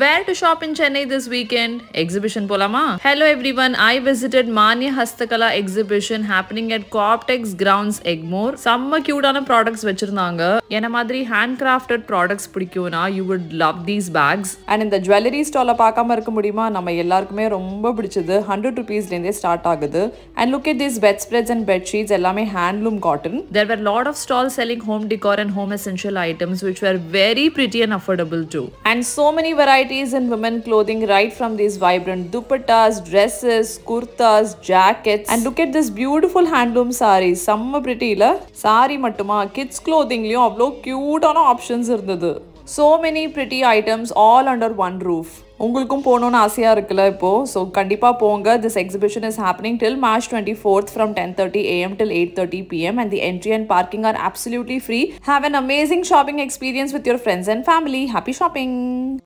Where to shop in Chennai this weekend? Exhibition polama. Hello everyone, I visited Mania Hastakala exhibition happening at Co-Optex grounds Egmore. Some cute products vechirundanga. Ena madri handcrafted products pidikuna, you would love these bags. And in the jewelry stall paakama irukka mudiyuma, nama ellarkume romba pidichadhu. 100 rupees lende start agudhu. And look at these bedspreads and bed sheets, ellame handloom cotton. There were a lot of stalls selling home decor and home essential items which were very pretty and affordable too. And so many varieties in women clothing, right from these vibrant dupattas, dresses, kurtas, jackets. And look at this beautiful handloom saree. Samma pretty la. Saree mattuma kids clothing liyo avlo cute ana options irundhathu. So many pretty items all under one roof. Ungulkum pononu aasiya irukla ipo. So kandipa ponga. This exhibition is happening till March 24th from 10:30 AM till 8:30 PM, and the entry and parking are absolutely free. Have an amazing shopping experience with your friends and family. Happy shopping.